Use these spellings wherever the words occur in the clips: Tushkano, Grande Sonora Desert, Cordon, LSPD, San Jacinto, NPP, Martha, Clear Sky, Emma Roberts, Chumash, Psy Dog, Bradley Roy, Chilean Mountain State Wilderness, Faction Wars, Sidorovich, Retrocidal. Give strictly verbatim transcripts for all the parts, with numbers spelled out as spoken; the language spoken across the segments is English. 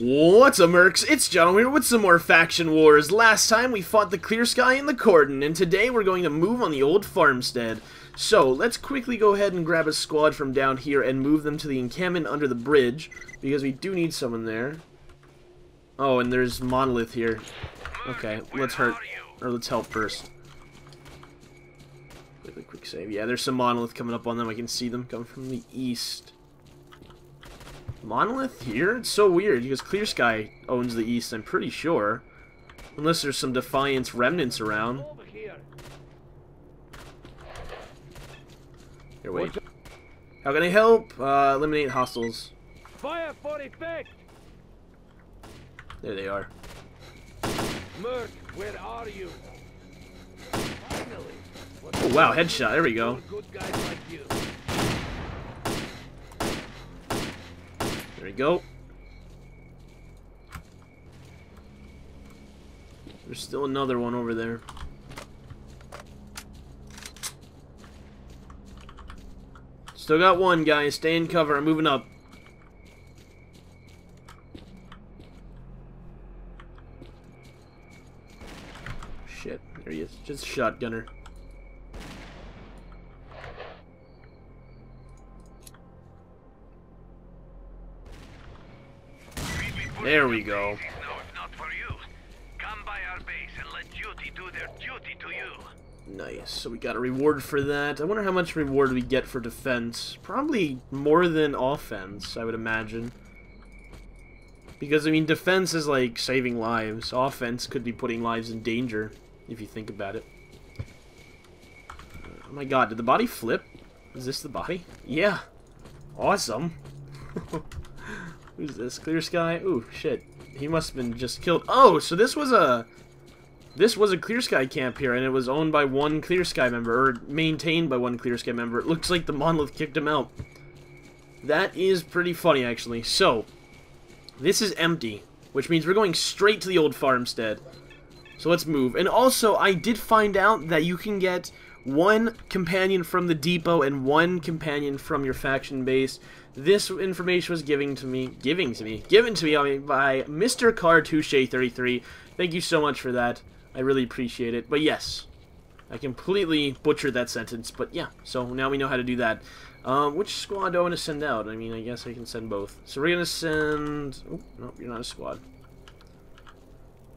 What's up, mercs? It's John here with some more Faction Wars. Last time we fought the Clear Sky and the Cordon, and today we're going to move on the old farmstead. So, let's quickly go ahead and grab a squad from down here and move them to the encampment under the bridge, because we do need someone there. Oh, and there's Monolith here. Okay, let's hurt, or let's help first. Quickly, quick save. Yeah, there's some Monolith coming up on them. I can see them coming from the east. Monolith here? It's so weird, because Clear Sky owns the east, I'm pretty sure. Unless there's some Defiance remnants around. Here, wait. How can I help? Uh, eliminate hostiles. Fire for effect. There they are. Merc, where are you? Finally. Oh wow, headshot, there we go. There we go. There's still another one over there. Still got one, guys. Stay in cover. I'm moving up. Shit. There he is. Just shotgunner. There we go. Nice. So we got a reward for that. I wonder how much reward we get for defense. Probably more than offense, I would imagine. Because, I mean, defense is like saving lives. Offense could be putting lives in danger, if you think about it. Oh my god, did the body flip? Is this the body? Yeah. Awesome. Who's this? Clear Sky? Ooh, shit. He must have been just killed. Oh, so this was a... This was a Clear Sky camp here, and it was owned by one Clear Sky member, or maintained by one Clear Sky member. It looks like the Monolith kicked him out. That is pretty funny, actually. So, this is empty, which means we're going straight to the old farmstead. So let's move. And also, I did find out that you can get one companion from the depot and one companion from your faction base. This information was given to me, giving to me, given to me I mean, by Mister Cartouche thirty-three. Thank you so much for that. I really appreciate it. But yes, I completely butchered that sentence. But yeah, so now we know how to do that. Um, which squad do I want to send out? I mean, I guess I can send both. So we're gonna send. Oh no, you're not a squad.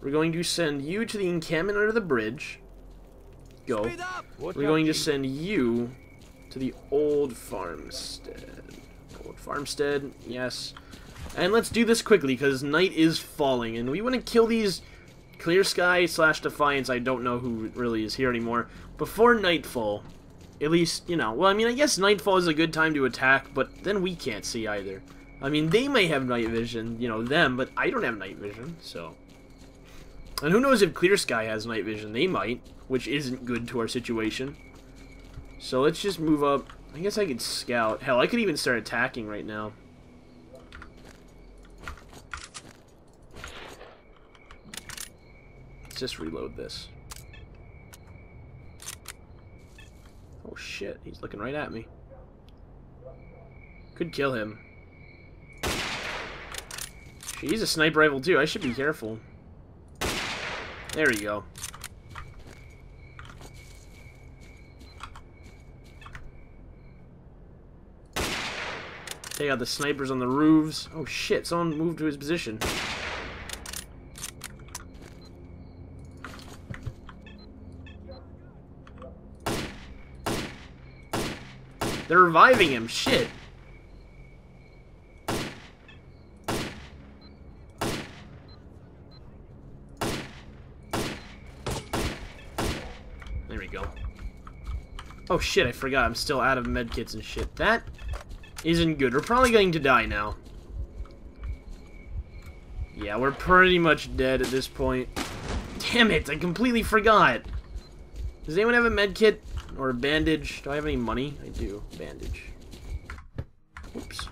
We're going to send you to the encampment under the bridge. Go. We're going to send you to the old farmstead. Old farmstead, yes. And let's do this quickly, because night is falling, and we want to kill these Clear Sky slash Defiance, I don't know who really is here anymore, before nightfall. At least, you know, well, I mean, I guess nightfall is a good time to attack, but then we can't see either. I mean, they may have night vision, you know, them, but I don't have night vision, so... And who knows if Clear Sky has night vision? They might, which isn't good to our situation. So let's just move up. I guess I could scout. Hell, I could even start attacking right now. Let's just reload this. Oh shit, he's looking right at me. Could kill him. Shit, he's a sniper rifle too, I should be careful. There we go. Take out the snipers on the roofs. Oh shit, someone moved to his position. They're reviving him, shit. There we go. Oh shit, I forgot I'm still out of medkits and shit. That... isn't good. We're probably going to die now. Yeah, we're pretty much dead at this point. Damn it, I completely forgot. Does anyone have a med kit or a bandage? Do I have any money? I do. Bandage. Oops.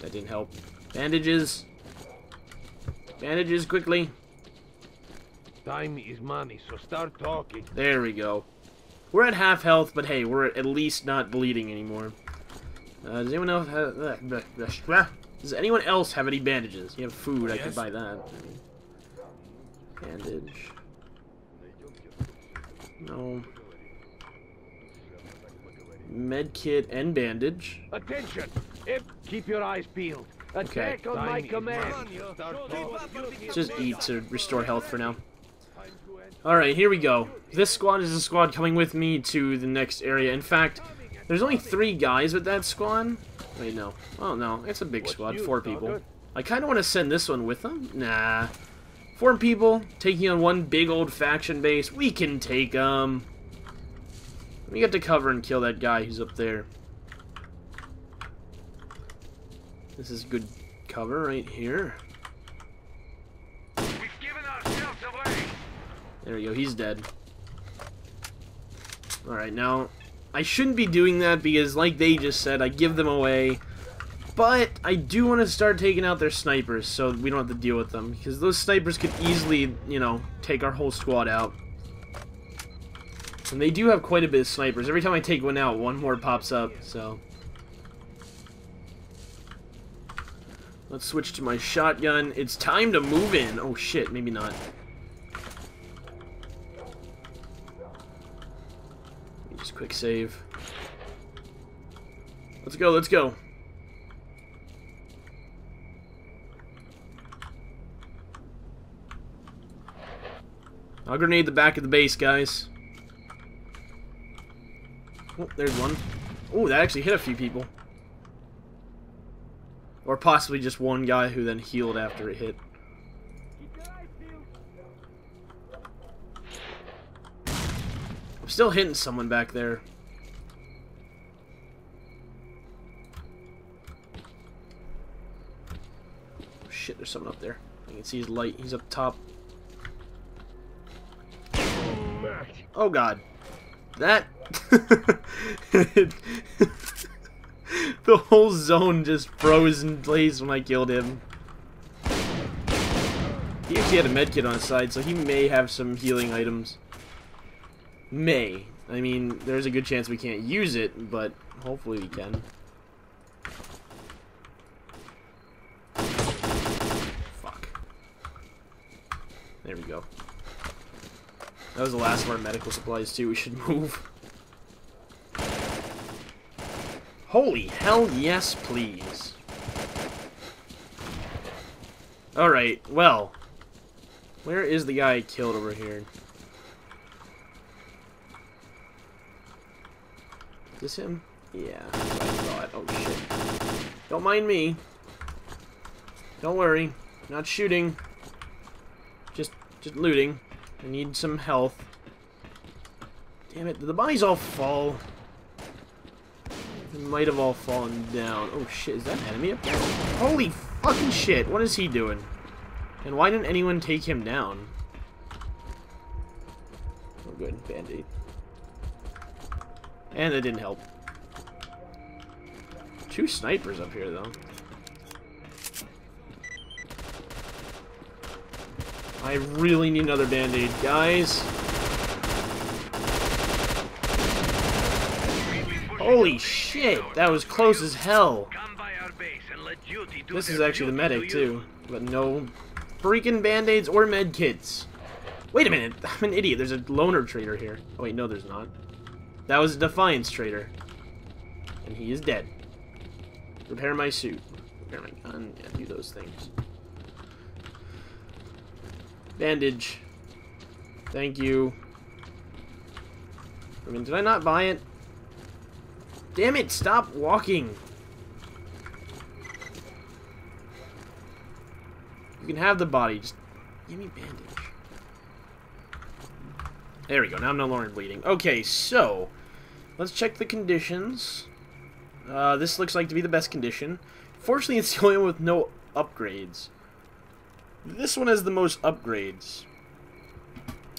That didn't help. Bandages. Bandages quickly. Time is money, so start talking. There we go. We're at half health, but hey, we're at least not bleeding anymore. Uh, does anyone else have... Uh, Does anyone else have any bandages? You have food, yes. I could buy that. Bandage. No. Medkit and bandage. Attention! If keep your eyes peeled. Attack okay. on my command. Just eat to restore health for now. Alright, here we go. This squad is a squad coming with me to the next area. In fact, there's only three guys with that squad. Wait, no. Oh, no. It's a big squad. Four people. I kind of want to send this one with them. Nah. Four people taking on one big old faction base. We can take them. We got to cover and kill that guy who's up there. This is good cover right here. There we go, he's dead. Alright, now, I shouldn't be doing that because, like they just said, I give them away. But I do want to start taking out their snipers so we don't have to deal with them. Because those snipers could easily, you know, take our whole squad out. And they do have quite a bit of snipers. Every time I take one out, one more pops up, so... Let's switch to my shotgun. It's time to move in! Oh shit, maybe not. Just quick save. Let's go, let's go. I'll grenade the back of the base, guys. Oh, there's one. Oh, that actually hit a few people. Or possibly just one guy who then healed after it hit. Still hitting someone back there. Oh, shit, there's someone up there. I can see his light. He's up top. Oh god. That the whole zone just froze in place when I killed him. He actually had a medkit on his side, so he may have some healing items. May. I mean, there's a good chance we can't use it, but hopefully we can. Fuck. There we go. That was the last of our medical supplies, too. We should move. Holy hell, yes, please. Alright, well. Where is the guy I killed over here? Is this him? Yeah, I thought. Oh shit. Don't mind me. Don't worry. Not shooting. Just just looting. I need some health. Damn it, did the bodies all fall? They might have all fallen down. Oh shit, is that an enemy up there? Holy fucking shit, what is he doing? And why didn't anyone take him down? Oh good, Band-Aid. And that didn't help. Two snipers up here, though. I really need another Band-Aid, guys. Holy shit, that was close as hell. This is actually the medic, too. But no freaking Band-Aids or med kits. Wait a minute, I'm an idiot. There's a loner trader here. Oh, wait, no, there's not. That was a Defiance traitor. And he is dead. Repair my suit. Repair my gun. Yeah, do those things. Bandage. Thank you. I mean, did I not buy it? Damn it, stop walking. You can have the body. Just give me bandage. There we go. Now I'm no longer bleeding. Okay, so... Let's check the conditions. Uh, this looks like to be the best condition. Fortunately, it's the only one with no upgrades. This one has the most upgrades.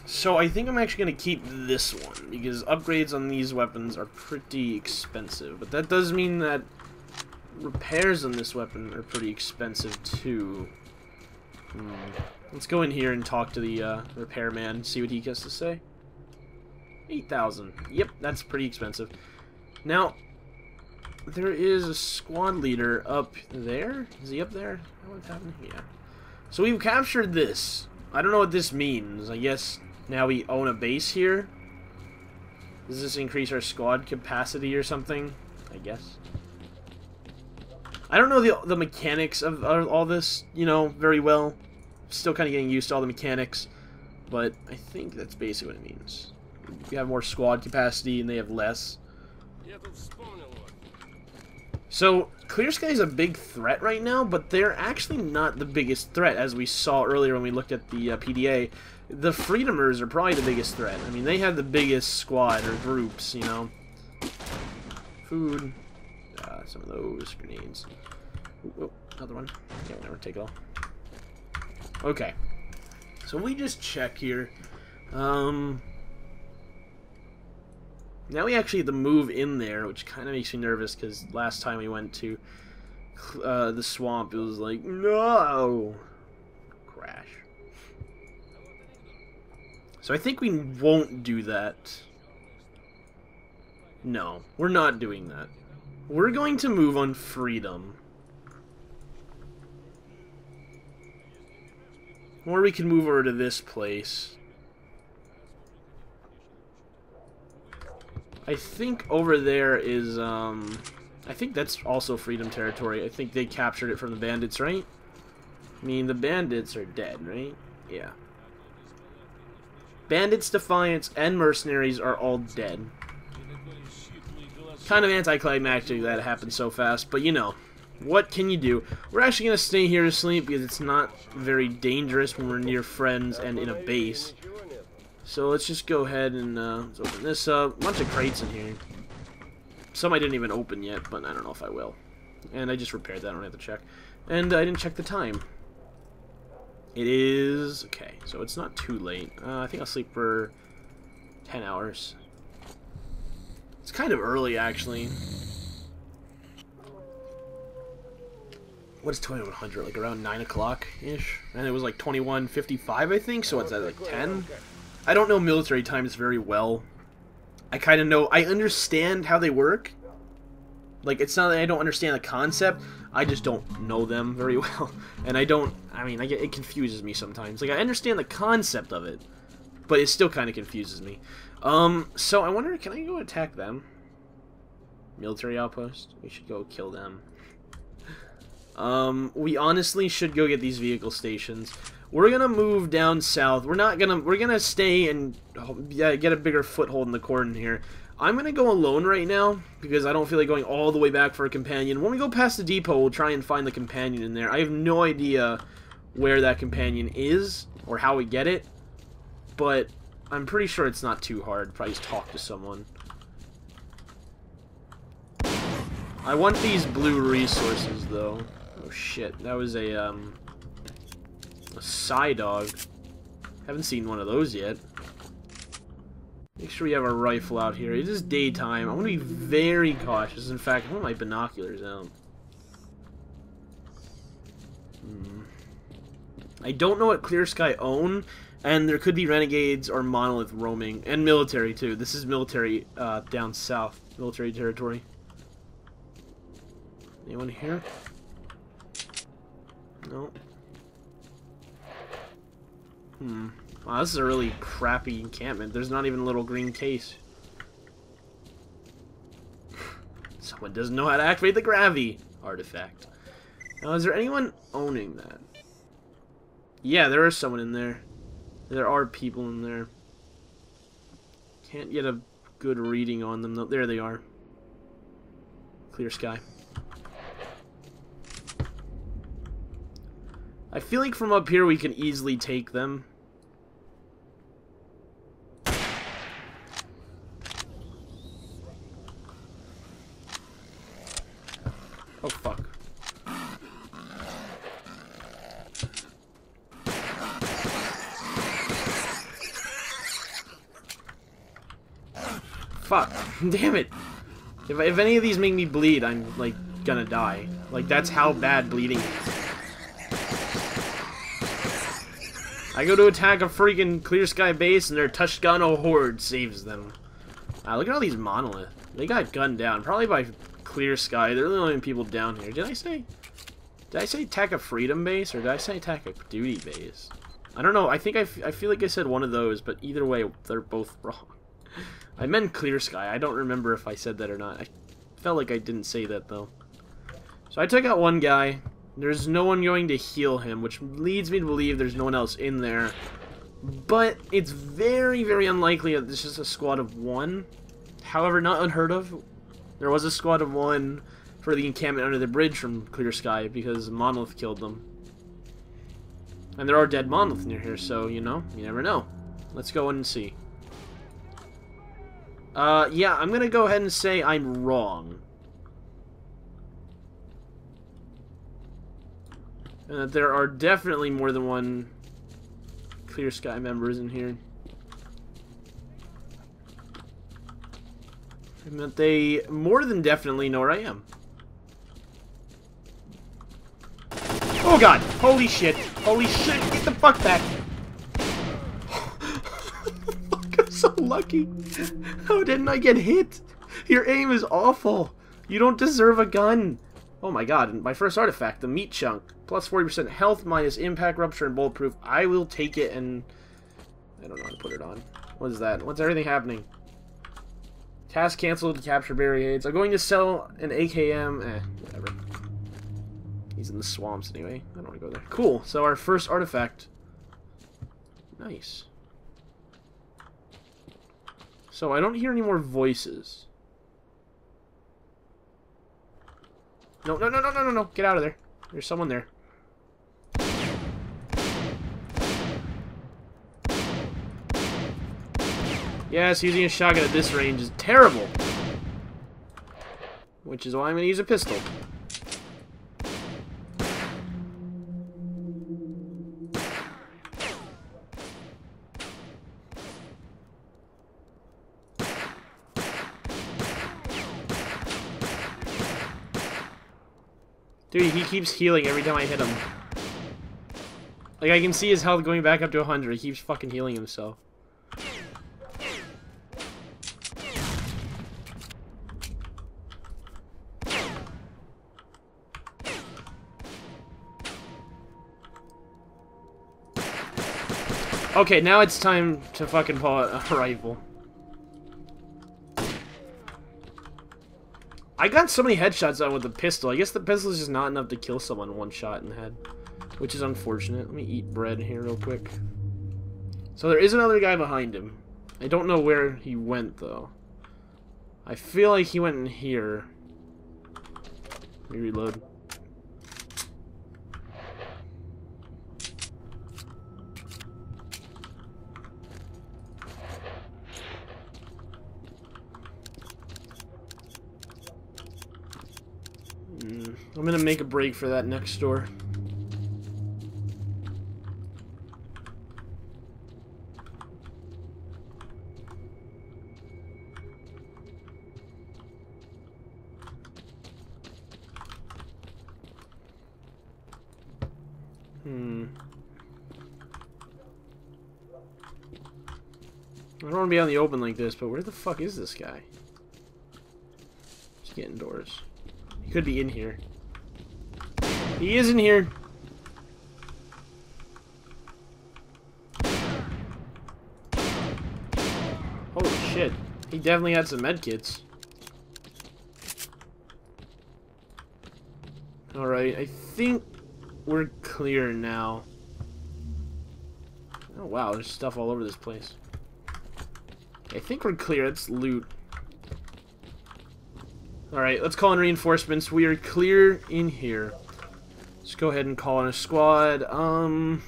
So I think I'm actually going to keep this one, because upgrades on these weapons are pretty expensive. But that does mean that repairs on this weapon are pretty expensive, too. Hmm. Let's go in here and talk to the uh, repairman, see what he has to say. eight thousand. Yep, that's pretty expensive. Now, there is a squad leader up there. Is he up there? What's happening? Yeah. So we've captured this. I don't know what this means. I guess now we own a base here. Does this increase our squad capacity or something? I guess. I don't know the, the mechanics of all this, you know, very well. Still kind of getting used to all the mechanics, but I think that's basically what it means. We have more squad capacity and they have less. So, Clear Sky is a big threat right now, but they're actually not the biggest threat, as we saw earlier when we looked at the uh, P D A. The Freedomers are probably the biggest threat. I mean, they have the biggest squad or groups, you know. Food. Uh, some of those grenades. Ooh, ooh, another one. Yeah, we'll never take it all. Okay. So we just check here. Um... Now we actually have to move in there, which kind of makes me nervous, because last time we went to uh, the swamp, it was like, no! Crash. So I think we won't do that. No, we're not doing that. We're going to move on freedom. Or we can move over to this place. I think over there is, um, I think that's also Freedom territory. I think they captured it from the bandits, right? I mean, the bandits are dead, right? Yeah. Bandits, Defiance, and Mercenaries are all dead. Kind of anticlimactic that it happened so fast, but you know, what can you do? We're actually going to stay here to sleep because it's not very dangerous when we're near friends and in a base. So let's just go ahead and uh, let's open this up. Bunch of crates in here. Some I didn't even open yet, but I don't know if I will. And I just repaired that. I don't have to check. And I didn't check the time. It is... Okay, so it's not too late. Uh, I think I'll sleep for ten hours. It's kind of early, actually. What is twenty-one hundred? Like around nine o'clock-ish? And it was like twenty-one fifty-five, I think? So what's that, like ten? I don't know military times very well. I kind of know... I understand how they work. Like, it's not that I don't understand the concept. I just don't know them very well. And I don't... I mean, I get, it confuses me sometimes. Like, I understand the concept of it. But it still kind of confuses me. Um, so I wonder, can I go attack them? Military outpost? We should go kill them. Um, we honestly should go get these vehicle stations. We're gonna move down south. We're not gonna. We're gonna stay and get a bigger foothold in the cordon here. I'm gonna go alone right now because I don't feel like going all the way back for a companion. When we go past the depot, we'll try and find the companion in there. I have no idea where that companion is or how we get it, but I'm pretty sure it's not too hard. Probably just talk to someone. I want these blue resources though. Oh shit! That was a um. A Psy Dog. Haven't seen one of those yet. Make sure we have our rifle out here. It is daytime. I want to be very cautious. In fact, I want my binoculars out. Hmm. I don't know what Clear Sky own, and there could be renegades or monolith roaming, and military too. This is military uh, down south, military territory. Anyone here? No. Hmm. Wow, this is a really crappy encampment. There's not even a little green case. Someone doesn't know how to activate the gravity artifact. Now, is there anyone owning that? Yeah, there is someone in there. There are people in there. Can't get a good reading on them, though. There they are. Clear Sky. I feel like from up here we can easily take them. Oh fuck. Fuck. Damn it. If, if any of these make me bleed, I'm like gonna die. Like that's how bad bleeding is. I go to attack a freaking Clear Sky base and their Tushkano horde saves them. Ah, look at all these monoliths. They got gunned down, probably by clear sky. They're the only people down here. Did I say? Did I say attack a freedom base, or did I say attack a duty base? I don't know. I think I, f I feel like I said one of those, but either way, they're both wrong. I meant clear sky. I don't remember if I said that or not. I felt like I didn't say that, though. So I took out one guy. There's no one going to heal him, which leads me to believe there's no one else in there. But it's very, very unlikely that this is a squad of one. However, not unheard of. There was a squad of one for the encampment under the bridge from clear sky because Monolith killed them. And there are dead Monolith near here, so, you know, you never know. Let's go in and see. Uh, yeah, I'm gonna go ahead and say I'm wrong. And that there are definitely more than one clear sky members in here. And that they more than definitely know where I am. Oh god! Holy shit! Holy shit! Get the fuck back! I'm so lucky! How didn't I get hit? Your aim is awful! You don't deserve a gun! Oh my god, and my first artifact, the meat chunk. Plus forty percent health, minus impact, rupture, and bulletproof. I will take it and... I don't know how to put it on. What is that? What's everything happening? Task cancelled to capture barricades. I'm going to sell an A K M. Eh, whatever. He's in the swamps anyway. I don't want to go there. Cool. So our first artifact. Nice. So I don't hear any more voices. No, no, no, no, no, no, no. Get out of there. There's someone there. Yes, using a shotgun at this range is terrible. Which is why I'm going to use a pistol. Dude, he keeps healing every time I hit him. Like, I can see his health going back up to one hundred. He keeps fucking healing himself. Okay, now it's time to fucking pull out a rifle. I got so many headshots out with the pistol. I guess the pistol is just not enough to kill someone one shot in the head, which is unfortunate. Let me eat bread here real quick. So there is another guy behind him. I don't know where he went, though. I feel like he went in here. Let me reload. I'm gonna make a break for that next door. Hmm. I don't wanna be on the open like this, but where the fuck is this guy? Just get indoors. He could be in here. He is in here. Holy shit. He definitely had some medkits. Alright, I think we're clear now. Oh wow, there's stuff all over this place. I think we're clear. That's loot. Alright, let's call in reinforcements. We are clear in here. Let's go ahead and call in a squad. Um,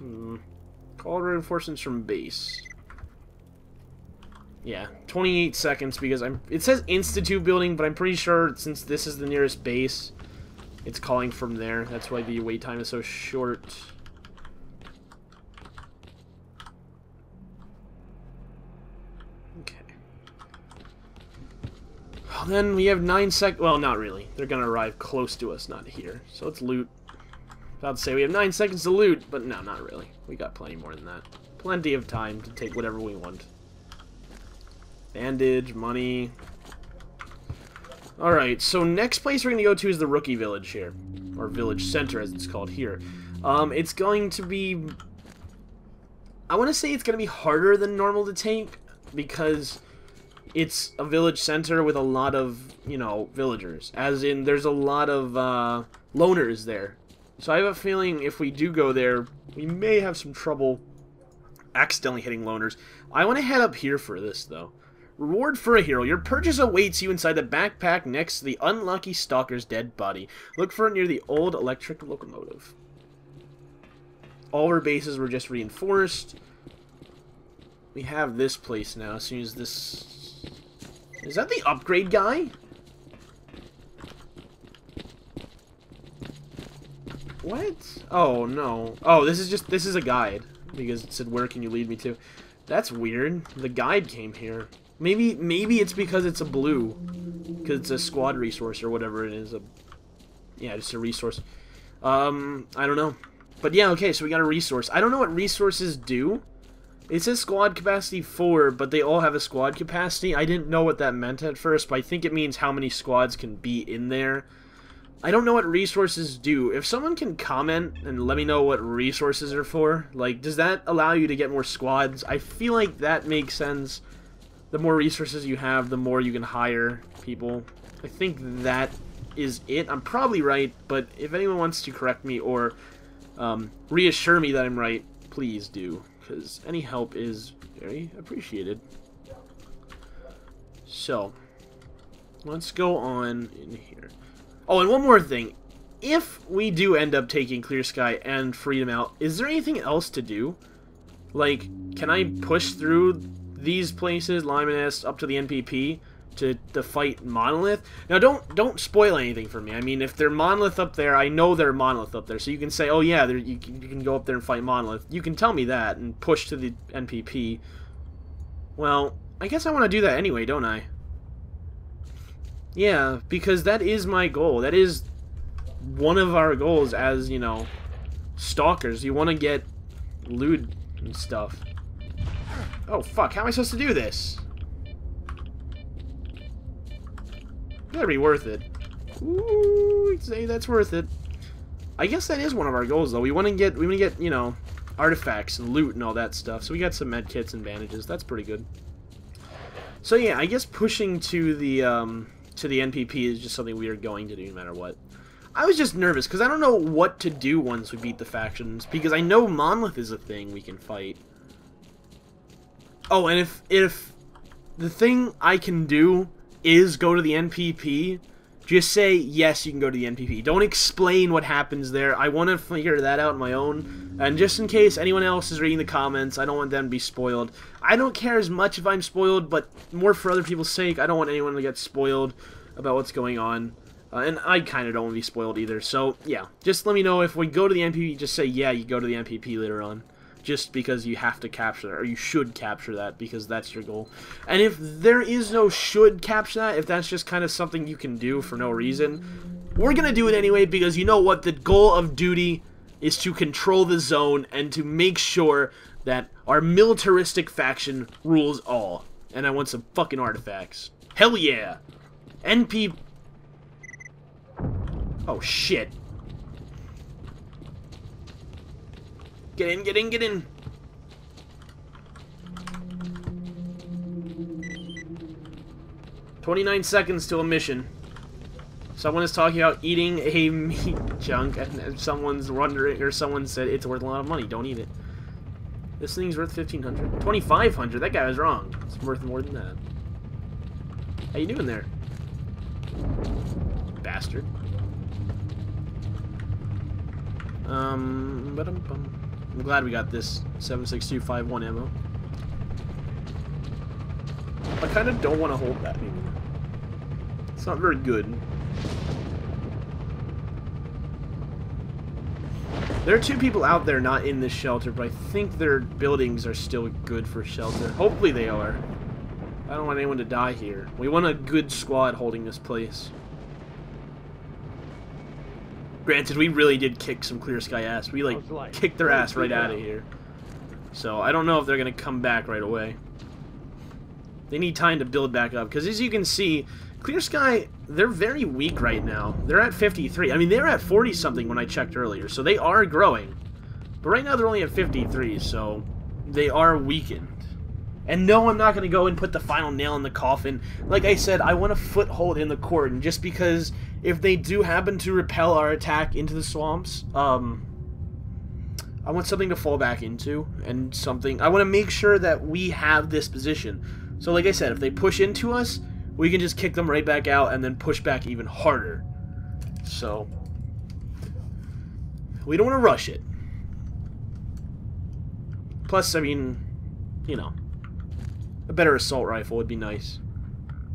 hmm. Call reinforcements from base. Yeah, twenty-eight seconds because I'm. It says Institute building, but I'm pretty sure since this is the nearest base, it's calling from there. That's why the wait time is so short. Then we have nine sec- well, not really. They're gonna arrive close to us, not here. So let's loot. About to say we have nine seconds to loot, but no, not really. We got plenty more than that. Plenty of time to take whatever we want. Bandage, money. Alright, so next place we're going to go to is the Rookie Village here. Or Village Center, as it's called here. Um, it's going to be... I want to say it's going to be harder than normal to take, because it's a village center with a lot of, you know, villagers. As in, there's a lot of uh, loners there. So I have a feeling if we do go there, we may have some trouble accidentally hitting loners. I want to head up here for this, though. Reward for a hero. Your purchase awaits you inside the backpack next to the unlucky stalker's dead body. Look for it near the old electric locomotive. All our bases were just reinforced. We have this place now. As soon as this... Is that the upgrade guy? What? Oh, no. Oh, this is just... This is a guide. Because it said, where can you lead me to? That's weird. The guide came here. Maybe maybe it's because it's a blue. Because it's a squad resource or whatever it is. A, yeah, just a resource. Um, I don't know. But yeah, okay, so we got a resource. I don't know what resources do. It says squad capacity four, but they all have a squad capacity. I didn't know what that meant at first, but I think it means how many squads can be in there. I don't know what resources do. If someone can comment and let me know what resources are for, like, does that allow you to get more squads? I feel like that makes sense. The more resources you have, the more you can hire people. I think that is it. I'm probably right, but if anyone wants to correct me or um, reassure me that I'm right, please do, because any help is very appreciated. So, let's go on in here. Oh, and one more thing. If we do end up taking Clear Sky and Freedom out, is there anything else to do? Like, can I push through these places, Lymanist, up to the N P P, to, to fight Monolith? Now, don't don't spoil anything for me. I mean, if they're Monolith up there, I know they're Monolith up there. So you can say, oh, yeah, you can, you can go up there and fight Monolith. You can tell me that and push to the N P P. Well, I guess I want to do that anyway, don't I? Yeah, because that is my goal. That is one of our goals as, you know, stalkers. You want to get loot and stuff. Oh, fuck. How am I supposed to do this? That'd be worth it. Ooh, I'd say that's worth it. I guess that is one of our goals, though. We want to get, we want to get, you know, artifacts and loot and all that stuff. So we got some medkits and bandages. That's pretty good. So, yeah, I guess pushing to the, um... to the N P P is just something we are going to do no matter what. I was just nervous because I don't know what to do once we beat the factions, because I know Monolith is a thing we can fight. Oh, and if if the thing I can do is go to the N P P, just say yes, you can go to the N P P. Don't explain what happens there. I want to figure that out on my own. And just in case anyone else is reading the comments, I don't want them to be spoiled. I don't care as much if I'm spoiled, but more for other people's sake. I don't want anyone to get spoiled about what's going on. Uh, and I kind of don't want to be spoiled either. So, yeah. Just let me know if we go to the N P P, just say, yeah, you go to the N P P later on. Just because you have to capture that, or you should capture that, because that's your goal. And if there is no should capture that, if that's just kind of something you can do for no reason, we're going to do it anyway, because you know what? The goal of duty is to control the zone and to make sure that our militaristic faction rules all. And I want some fucking artifacts. Hell yeah! N P... Oh, shit. Get in, get in, get in! twenty-nine seconds to a mission. Someone is talking about eating a meat chunk, and someone's wondering, or someone said it's worth a lot of money, don't eat it. This thing's worth fifteen hundred. twenty-five hundred, that guy was wrong. It's worth more than that. How you doing there? Bastard. Um, ba-dum-bum. I'm glad we got this seven six two five one ammo. I kind of don't want to hold that anymore. It's not very good. There are two people out there not in this shelter, but I think their buildings are still good for shelter. Hopefully they are. I don't want anyone to die here. We want a good squad holding this place. Granted, we really did kick some Clear Sky ass. We, like, kicked their ass right out of here. So, I don't know if they're going to come back right away. They need time to build back up, because as you can see, Clear Sky, they're very weak right now. They're at fifty-three. I mean, they're at forty-something when I checked earlier, so they are growing. But right now, they're only at fifty-three, so they are weakened. And no, I'm not going to go and put the final nail in the coffin. Like I said, I want a foothold in the cordon, just because if they do happen to repel our attack into the swamps, um, I want something to fall back into, and something... I want to make sure that we have this position. So like I said, if they push into us, we can just kick them right back out and then push back even harder. So we don't want to rush it. Plus, I mean, you know, a better assault rifle would be nice.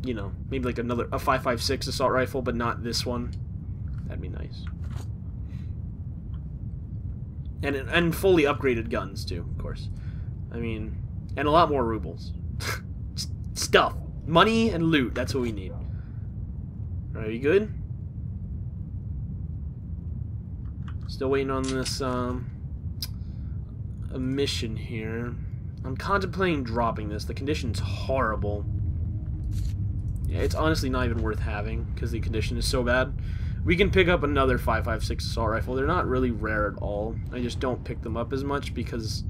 You know, maybe like another a five five six assault rifle, but not this one. That'd be nice. And and fully upgraded guns too, of course. I mean, and a lot more rubles. Stuff, money, and loot. That's what we need. All right, you good? Still waiting on this um a mission here. I'm contemplating dropping this. The condition's horrible. Yeah, it's honestly not even worth having because the condition is so bad. We can pick up another five five six assault rifle. They're not really rare at all. I just don't pick them up as much because,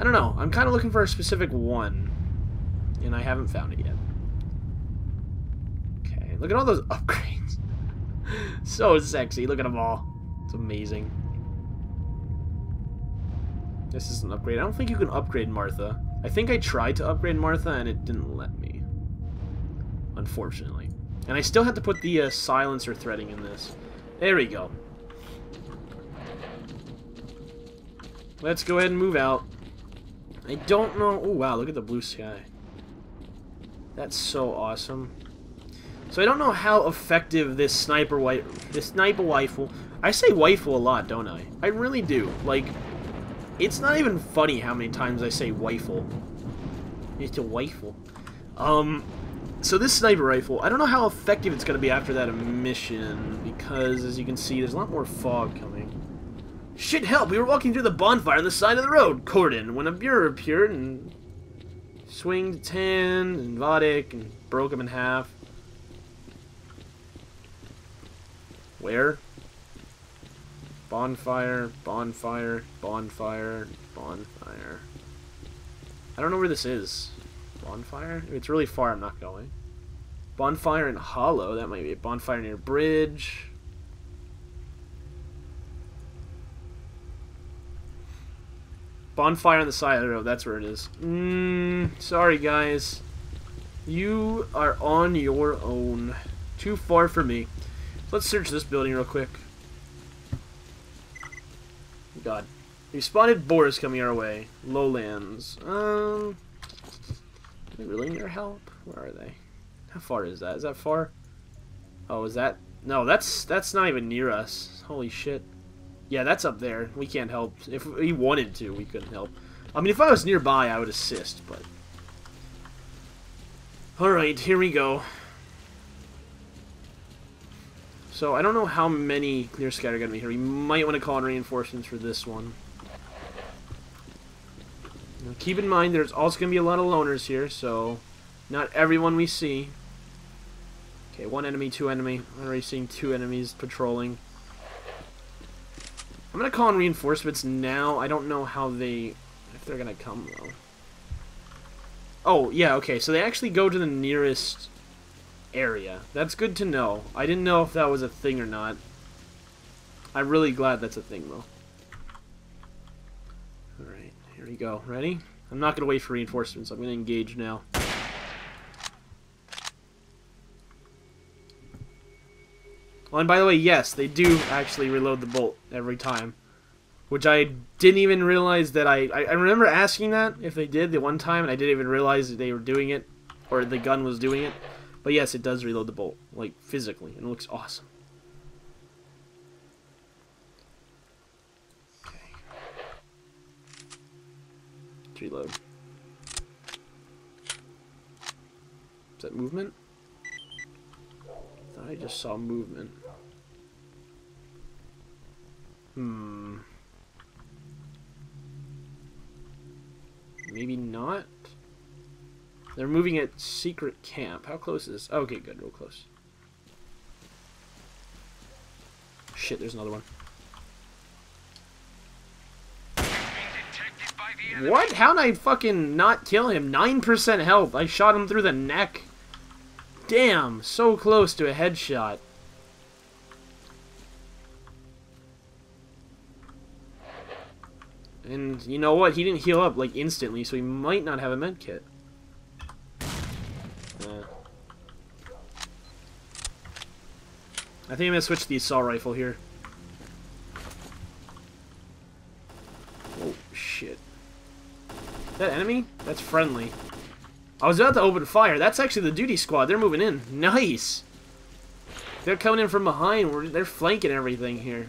I don't know, I'm kind of looking for a specific one, and I haven't found it yet. Okay, look at all those upgrades. So sexy. Look at them all. It's amazing. This is an upgrade. I don't think you can upgrade Martha. I think I tried to upgrade Martha and it didn't let me, unfortunately. And I still had to put the uh, silencer threading in this. There we go. Let's go ahead and move out. I don't know... Oh, wow, look at the blue sky. That's so awesome. So I don't know how effective this sniper wi- this sniper rifle... I say rifle a lot, don't I? I really do. Like... It's not even funny how many times I say rifle. It's a rifle. Um, so this sniper rifle, I don't know how effective it's going to be after that mission, because, as you can see, there's a lot more fog coming. Shit, help! We were walking through the bonfire on the side of the road, Cordon, when a Bureau appeared and swinged its hand and Vodic and broke him in half. Where? Bonfire, bonfire, bonfire, bonfire. I don't know where this is. Bonfire? If it's really far, I'm not going. Bonfire in Hollow. That might be a bonfire near bridge. Bonfire on the side of the road. That's where it is. Mmm. Sorry, guys. You are on your own. Too far for me. Let's search this building real quick. God. We spotted boars coming our way. Lowlands. Um, do they really need our help? Where are they? How far is that? Is that far? Oh, is that? No, that's that's not even near us. Holy shit. Yeah, that's up there. We can't help. If we wanted to, we couldn't help. I mean, if I was nearby, I would assist, but... Alright, here we go. So I don't know how many Clear Sky are going to be here. We might want to call in reinforcements for this one. Now keep in mind there's also going to be a lot of loners here, so not everyone we see. Okay, one enemy, two enemy. I'm already seeing two enemies patrolling. I'm going to call in reinforcements now. I don't know how they... if they're going to come, though. Oh, yeah, okay. So they actually go to the nearest... area. That's good to know. I didn't know if that was a thing or not. I'm really glad that's a thing, though. Alright, here we go. Ready? I'm not going to wait for reinforcements. I'm going to engage now. Oh, and by the way, yes, they do actually reload the bolt every time. Which I didn't even realize that I... I, I remember asking that, if they did, the one time, and I didn't even realize that they were doing it, or the gun was doing it. But yes, it does reload the bolt, like, physically, and it looks awesome. Okay. Let's reload. Is that movement? I thought I just saw movement. Hmm. Maybe not? They're moving at secret camp. How close is this? Okay, good, real close. Shit, there's another one. What? How did I fucking not kill him? nine percent health. I shot him through the neck. Damn, so close to a headshot. And you know what? He didn't heal up like instantly, so he might not have a med kit. Uh, I think I'm gonna switch to the assault rifle here. Oh shit! Is that enemy? That's friendly. I was about to open fire. That's actually the duty squad. They're moving in. Nice. They're coming in from behind. We're, they're flanking everything here.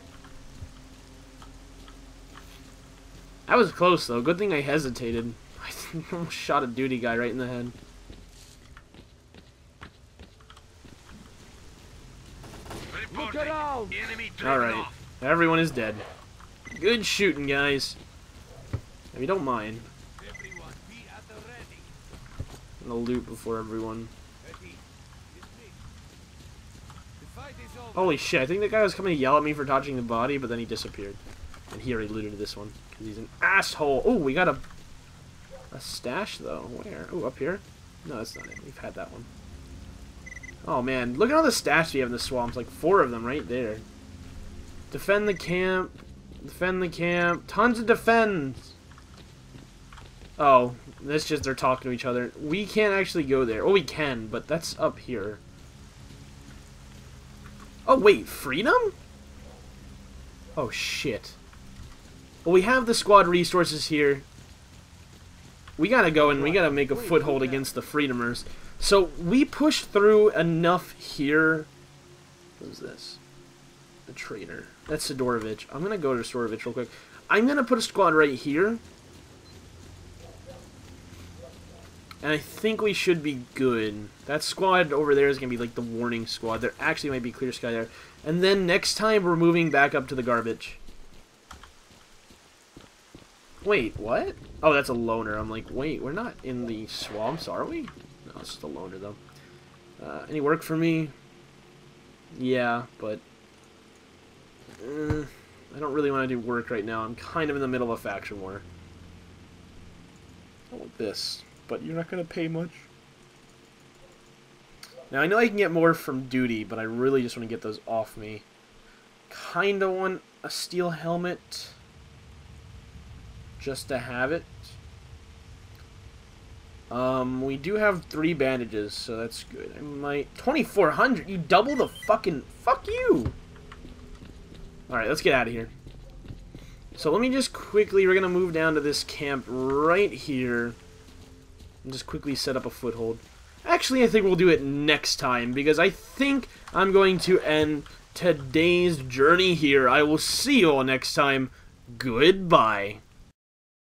That was close, though. Good thing I hesitated. I almost shot a duty guy right in the head. Alright. Everyone is dead. Good shooting, guys. If you don't mind. I'm gonna loot before everyone. Holy shit, I think that guy was coming to yell at me for touching the body, but then he disappeared. And he already looted this one. He's an asshole. Oh, we got a a stash though. Where? Oh, up here? No, that's not it. We've had that one. Oh man, look at all the stash we have in the swamps. Like four of them right there. Defend the camp. Defend the camp. Tons of defends. Oh, that's just they're talking to each other. We can't actually go there. Oh, we can, but that's up here. Oh wait, freedom? Oh shit. Well, we have the squad resources here. We gotta go and we gotta make a foothold against the Freedomers. So we push through enough here. What is this? A traitor. That's Sidorovich. I'm gonna go to Sidorovich real quick. I'm gonna put a squad right here. And I think we should be good. That squad over there is gonna be like the warning squad. There actually might be clear sky there. And then next time we're moving back up to the garbage. Wait, what? Oh, that's a loner. I'm like, wait, we're not in the swamps, are we? No, it's just a loner, though. Uh, any work for me? Yeah, but... Uh, I don't really want to do work right now. I'm kind of in the middle of a faction war. I want this, but you're not going to pay much. Now, I know I can get more from duty, but I really just want to get those off me. Kind of want a steel helmet... just to have it. Um, we do have three bandages, so that's good. I might... twenty-four hundred! You double the fucking... Fuck you! Alright, let's get out of here. So let me just quickly... We're gonna move down to this camp right here. And just quickly set up a foothold. Actually, I think we'll do it next time, because I think I'm going to end today's journey here. I will see you all next time. Goodbye.